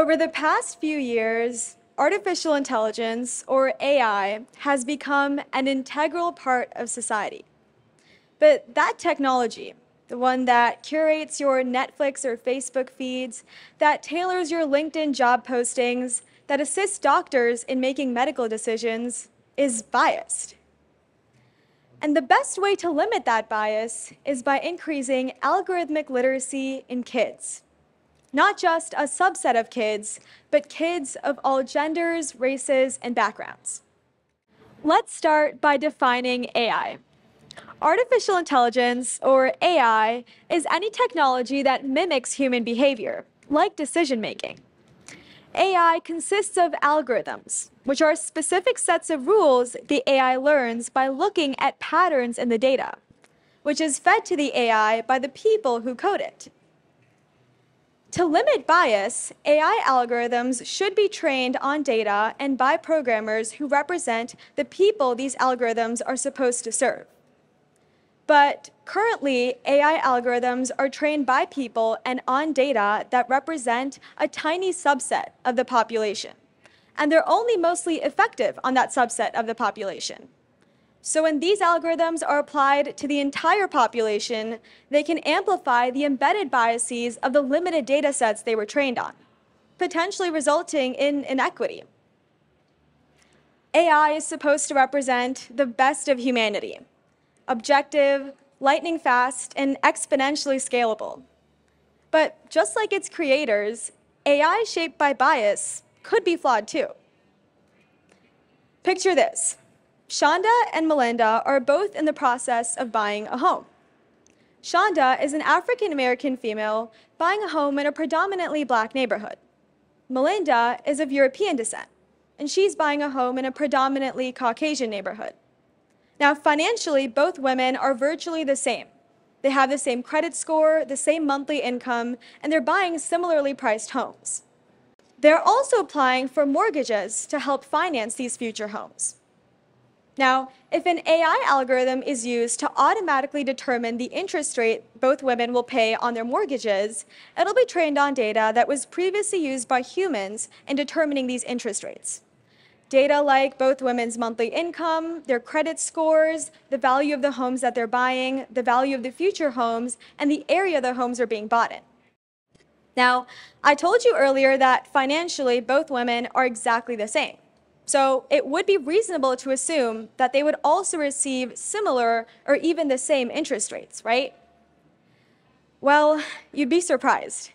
Over the past few years, artificial intelligence, or AI, has become an integral part of society. But that technology, the one that curates your Netflix or Facebook feeds, that tailors your LinkedIn job postings, that assists doctors in making medical decisions, is biased. And the best way to limit that bias is by increasing algorithmic literacy in kids. Not just a subset of kids, but kids of all genders, races, and backgrounds. Let's start by defining AI. Artificial intelligence, or AI, is any technology that mimics human behavior, like decision-making. AI consists of algorithms, which are specific sets of rules the AI learns by looking at patterns in the data, which is fed to the AI by the people who code it. To limit bias, AI algorithms should be trained on data and by programmers who represent the people these algorithms are supposed to serve. But currently, AI algorithms are trained by people and on data that represent a tiny subset of the population. And they're only mostly effective on that subset of the population. So when these algorithms are applied to the entire population, they can amplify the embedded biases of the limited data sets they were trained on, potentially resulting in inequity. AI is supposed to represent the best of humanity: objective, lightning fast, and exponentially scalable. But just like its creators, AI shaped by bias could be flawed too. Picture this. Shonda and Melinda are both in the process of buying a home. Shonda is an African-American female buying a home in a predominantly black neighborhood. Melinda is of European descent, and she's buying a home in a predominantly Caucasian neighborhood. Now, financially, both women are virtually the same. They have the same credit score, the same monthly income, and they're buying similarly priced homes. They're also applying for mortgages to help finance these future homes. Now, if an AI algorithm is used to automatically determine the interest rate both women will pay on their mortgages, it'll be trained on data that was previously used by humans in determining these interest rates. Data like both women's monthly income, their credit scores, the value of the homes that they're buying, the value of the future homes, and the area the homes are being bought in. Now, I told you earlier that financially, both women are exactly the same. So it would be reasonable to assume that they would also receive similar or even the same interest rates, right? Well, you'd be surprised.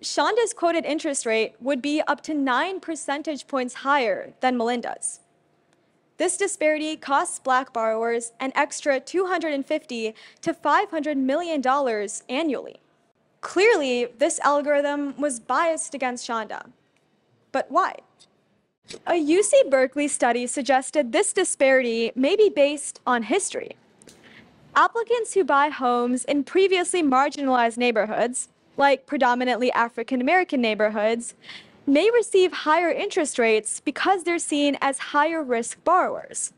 Shonda's quoted interest rate would be up to 9 percentage points higher than Melinda's. This disparity costs black borrowers an extra $250 to $500 million annually. Clearly, this algorithm was biased against Shonda. But why? A UC Berkeley study suggested this disparity may be based on history. Applicants who buy homes in previously marginalized neighborhoods, like predominantly African-American neighborhoods, may receive higher interest rates because they're seen as higher-risk borrowers.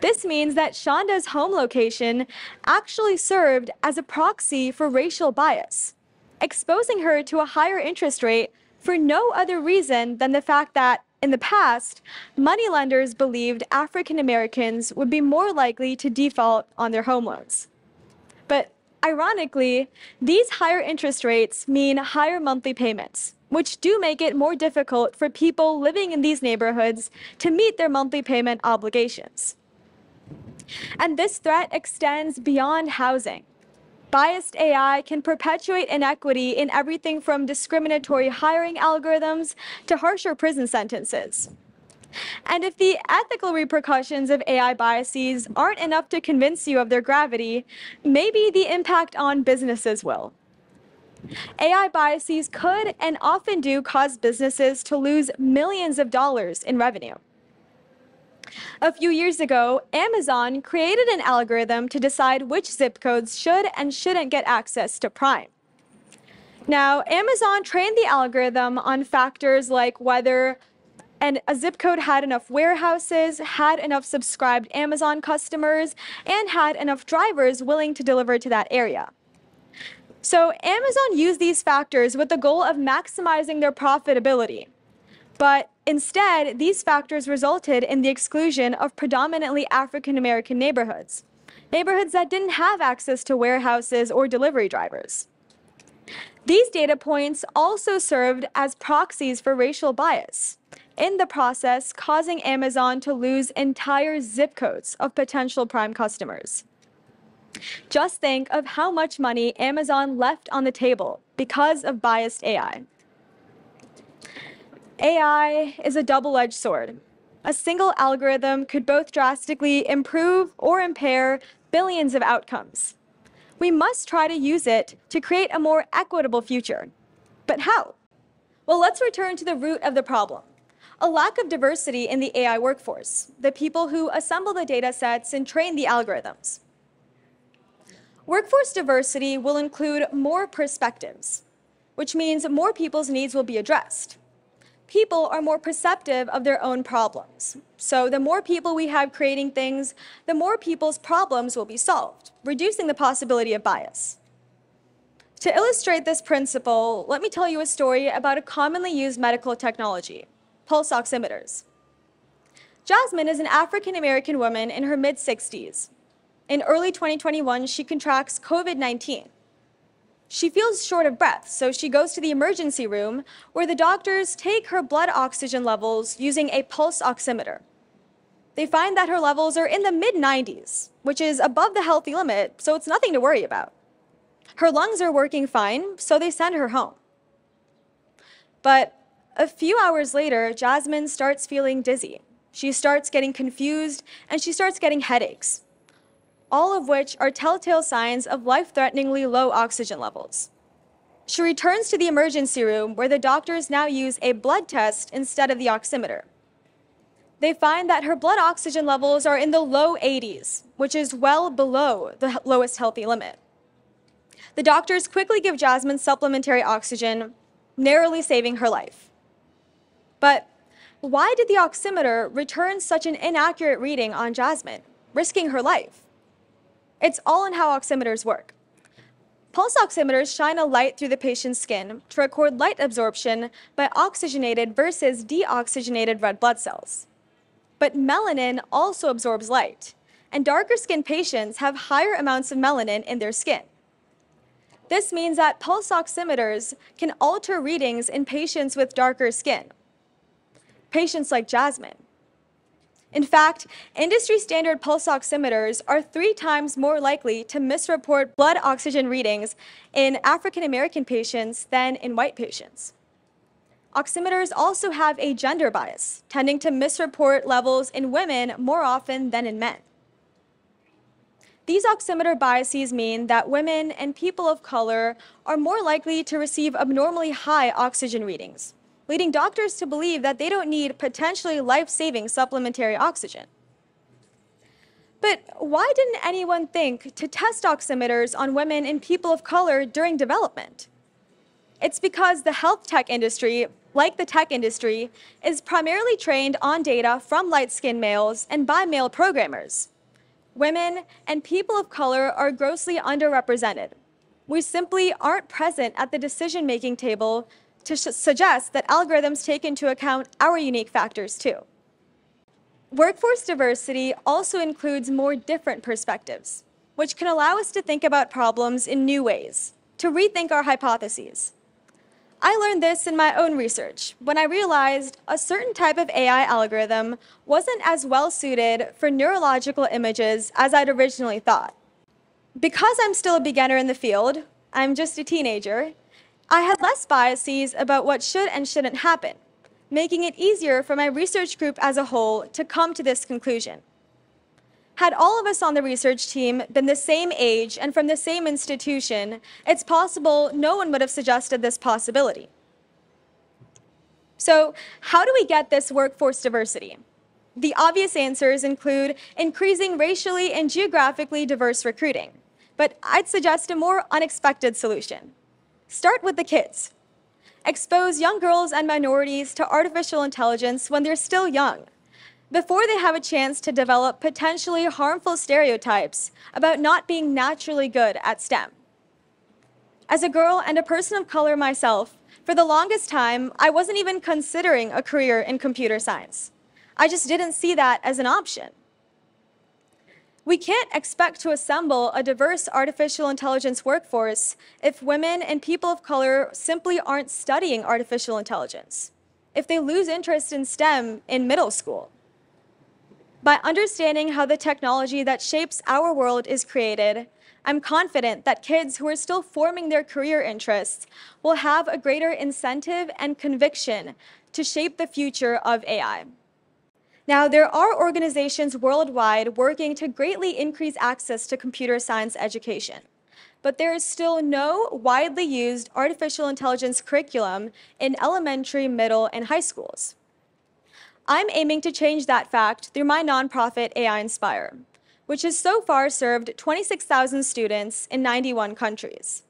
This means that Shonda's home location actually served as a proxy for racial bias, exposing her to a higher interest rate for no other reason than the fact that, in the past, moneylenders believed African Americans would be more likely to default on their home loans. But ironically, these higher interest rates mean higher monthly payments, which do make it more difficult for people living in these neighborhoods to meet their monthly payment obligations. And this threat extends beyond housing. Biased AI can perpetuate inequity in everything from discriminatory hiring algorithms to harsher prison sentences. And if the ethical repercussions of AI biases aren't enough to convince you of their gravity, maybe the impact on businesses will. AI biases could and often do cause businesses to lose millions of dollars in revenue. A few years ago, Amazon created an algorithm to decide which zip codes should and shouldn't get access to Prime. Now, Amazon trained the algorithm on factors like whether a zip code had enough warehouses, had enough subscribed Amazon customers, and had enough drivers willing to deliver to that area. So Amazon used these factors with the goal of maximizing their profitability. But instead, these factors resulted in the exclusion of predominantly African-American neighborhoods, neighborhoods that didn't have access to warehouses or delivery drivers. These data points also served as proxies for racial bias, in the process causing Amazon to lose entire zip codes of potential prime customers. Just think of how much money Amazon left on the table because of biased AI. AI is a double-edged sword. A single algorithm could both drastically improve or impair billions of outcomes. We must try to use it to create a more equitable future. But how? Well, let's return to the root of the problem: a lack of diversity in the AI workforce, the people who assemble the data sets and train the algorithms. Workforce diversity will include more perspectives, which means more people's needs will be addressed. People are more perceptive of their own problems. So the more people we have creating things, the more people's problems will be solved, reducing the possibility of bias. To illustrate this principle, let me tell you a story about a commonly used medical technology, pulse oximeters. Jasmine is an African-American woman in her mid-60s. In early 2021, she contracts COVID-19. She feels short of breath, so she goes to the emergency room where the doctors take her blood oxygen levels using a pulse oximeter. They find that her levels are in the mid-90s, which is above the healthy limit, so it's nothing to worry about. Her lungs are working fine, so they send her home. But a few hours later, Jasmine starts feeling dizzy. She starts getting confused, and she starts getting headaches, all of which are telltale signs of life-threateningly low oxygen levels. She returns to the emergency room, where the doctors now use a blood test instead of the oximeter. They find that her blood oxygen levels are in the low 80s, which is well below the lowest healthy limit. The doctors quickly give Jasmine supplementary oxygen, narrowly saving her life. But why did the oximeter return such an inaccurate reading on Jasmine, risking her life? It's all in how oximeters work. Pulse oximeters shine a light through the patient's skin to record light absorption by oxygenated versus deoxygenated red blood cells. But melanin also absorbs light, and darker-skinned patients have higher amounts of melanin in their skin. This means that pulse oximeters can alter readings in patients with darker skin, patients like Jasmine. In fact, industry-standard pulse oximeters are 3 times more likely to misreport blood oxygen readings in African-American patients than in white patients. Oximeters also have a gender bias, tending to misreport levels in women more often than in men. These oximeter biases mean that women and people of color are more likely to receive abnormally high oxygen readings, leading doctors to believe that they don't need potentially life-saving supplementary oxygen. But why didn't anyone think to test oximeters on women and people of color during development? It's because the health tech industry, like the tech industry, is primarily trained on data from light-skinned males and by male programmers. Women and people of color are grossly underrepresented. We simply aren't present at the decision-making table to suggest that algorithms take into account our unique factors too. Workforce diversity also includes more different perspectives, which can allow us to think about problems in new ways, to rethink our hypotheses. I learned this in my own research when I realized a certain type of AI algorithm wasn't as well suited for neurological images as I'd originally thought. Because I'm still a beginner in the field, I'm just a teenager, I had less biases about what should and shouldn't happen, making it easier for my research group as a whole to come to this conclusion. Had all of us on the research team been the same age and from the same institution, it's possible no one would have suggested this possibility. So, how do we get this workforce diversity? The obvious answers include increasing racially and geographically diverse recruiting, but I'd suggest a more unexpected solution. Start with the kids. Expose young girls and minorities to artificial intelligence when they're still young, before they have a chance to develop potentially harmful stereotypes about not being naturally good at STEM. As a girl and a person of color myself, for the longest time, I wasn't even considering a career in computer science. I just didn't see that as an option. We can't expect to assemble a diverse artificial intelligence workforce if women and people of color simply aren't studying artificial intelligence, if they lose interest in STEM in middle school. By understanding how the technology that shapes our world is created, I'm confident that kids who are still forming their career interests will have a greater incentive and conviction to shape the future of AI. Now, there are organizations worldwide working to greatly increase access to computer science education, but there is still no widely used artificial intelligence curriculum in elementary, middle, and high schools. I'm aiming to change that fact through my nonprofit AInspire, which has so far served 26,000 students in 91 countries.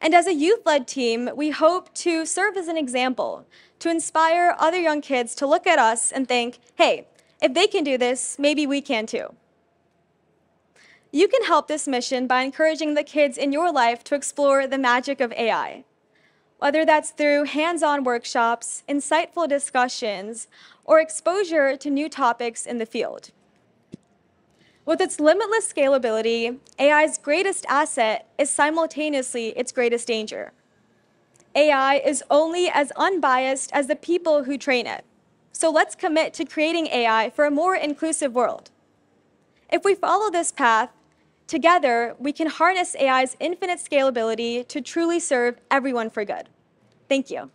And as a youth-led team, we hope to serve as an example, to inspire other young kids to look at us and think, hey, if they can do this, maybe we can too. You can help this mission by encouraging the kids in your life to explore the magic of AI, whether that's through hands-on workshops, insightful discussions, or exposure to new topics in the field. With its limitless scalability, AI's greatest asset is simultaneously its greatest danger. AI is only as unbiased as the people who train it. So let's commit to creating AI for a more inclusive world. If we follow this path, together we can harness AI's infinite scalability to truly serve everyone for good. Thank you.